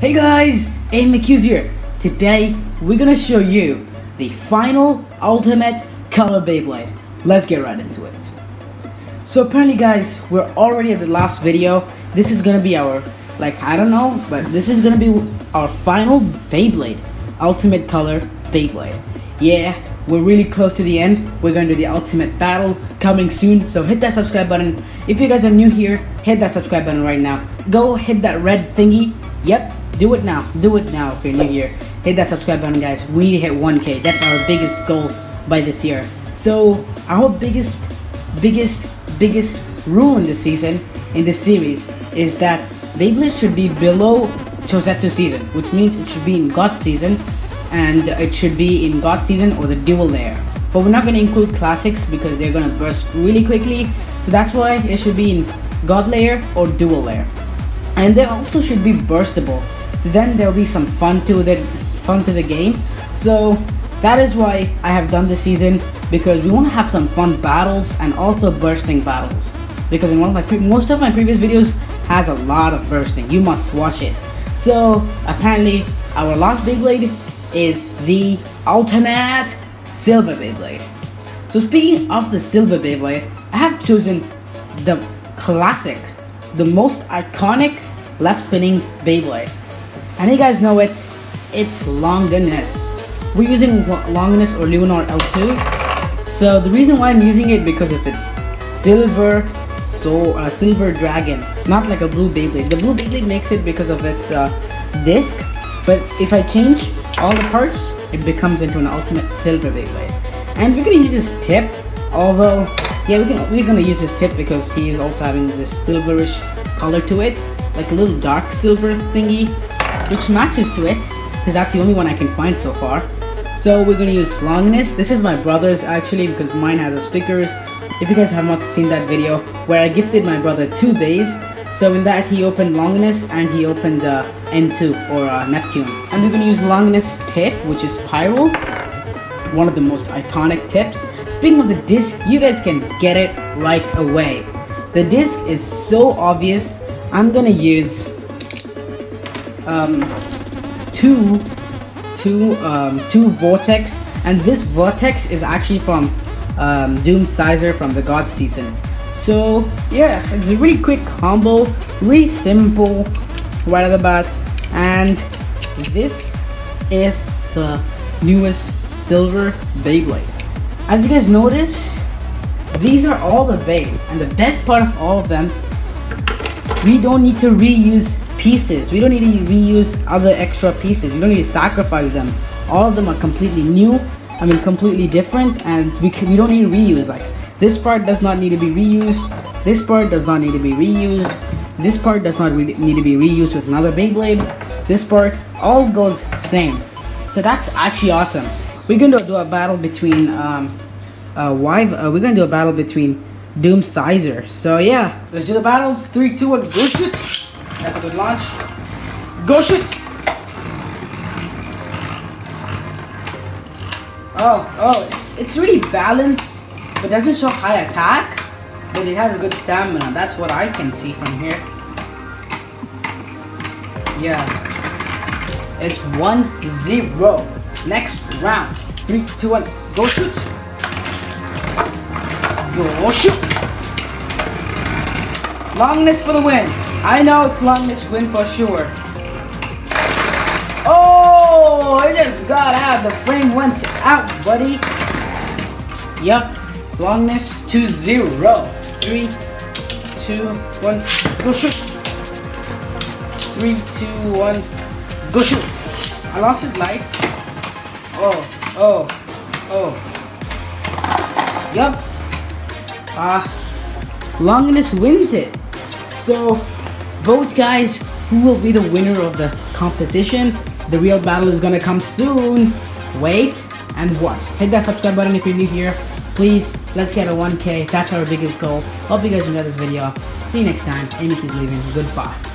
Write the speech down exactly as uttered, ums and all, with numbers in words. Hey guys, AimMcQs here. Today we're gonna show you the final ultimate color Beyblade. Let's get right into it. So apparently guys, we're already at the last video. This is gonna be our, like, I don't know, but this is gonna be our final Beyblade, ultimate color Beyblade. Yeah, we're really close to the end. We're gonna do the ultimate battle coming soon, so hit that subscribe button. If you guys are new here, hit that subscribe button right now. Go hit that red thingy. Yep, do it now. Do it now if you're new here. Hit that subscribe button, guys. We need to hit one K. That's our biggest goal by this year. So our biggest, biggest, biggest rule in this season, in this series, is that Beyblade should be below Chosetsu season, which means it should be in God season, and it should be in God season or the dual layer. But we're not going to include classics because they're going to burst really quickly. So that's why it should be in God layer or dual layer. And they also should be burstable, so then there'll be some fun to the fun to the game. So that is why I have done this season, because we want to have some fun battles and also bursting battles. Because in one of my pre most of my previous videos has a lot of bursting. You must watch it. So apparently our last Beyblade is the ultimate silver Beyblade. So speaking of the silver Beyblade, I have chosen the classic, the most iconic left spinning Beyblade, and you guys know it, it's Longinus. We're using Longinus or Luminor L two. So the reason why I'm using it, because if it's silver, so uh, silver dragon, not like a blue Beyblade. The blue Beyblade makes it because of its uh, disc, but if I change all the parts, it becomes into an ultimate silver Beyblade. And we're gonna use this tip, although yeah, we can, we're gonna use his tip because he is also having this silverish color to it, like a little dark silver thingy, which matches to it, because that's the only one I can find so far. So we're gonna use Longinus. This is my brother's actually, because mine has a stickers. If you guys have not seen that video where I gifted my brother two bays, so in that he opened Longinus and he opened uh, N two or uh, Neptune. And we're gonna use Longinus tip, which is Spiral, one of the most iconic tips. Speaking of the disc, you guys can get it right away. The disc is so obvious. I'm gonna use um, two, two, um, two vortex, and this vortex is actually from um, Doom Sizer from the God season. So yeah, it's a really quick combo, really simple, right at the bat. And this is the newest silver Beyblade. As you guys notice, these are all the bays, and the best part of all of them, we don't need to reuse pieces. We don't need to reuse other extra pieces. We don't need to sacrifice them. All of them are completely new, I mean completely different, and we, can, we don't need to reuse. Like, this part does not need to be reused, this part does not need to be reused, this part does not need to be reused with another Beyblade, this part, all goes same. So that's actually awesome. We're going to do a battle between um, uh, why, uh, we're going to do a battle between Doom Sizer. So yeah, let's do the battles. three, two, one, go shoot. That's a good launch. Go shoot. Oh, oh, it's, it's really balanced, but doesn't show high attack, but it has a good stamina. That's what I can see from here. Yeah, it's one zero. Next round. three, two, one, go shoot. Go shoot. Longinus for the win. I know it's Longinus win for sure. Oh, it just got out. The frame went out, buddy. Yup. Longinus two zero. three, two, one, go shoot. three, two, one, go shoot. I lost it light. Oh, oh, oh. Yup. Ah, uh, Longinus wins it. So, vote guys, who will be the winner of the competition? The real battle is gonna come soon. Wait and watch. Hit that subscribe button if you're new here. Please, let's get a one K. That's our biggest goal. Hope you guys enjoyed this video. See you next time. AimMcQs leaving. Goodbye.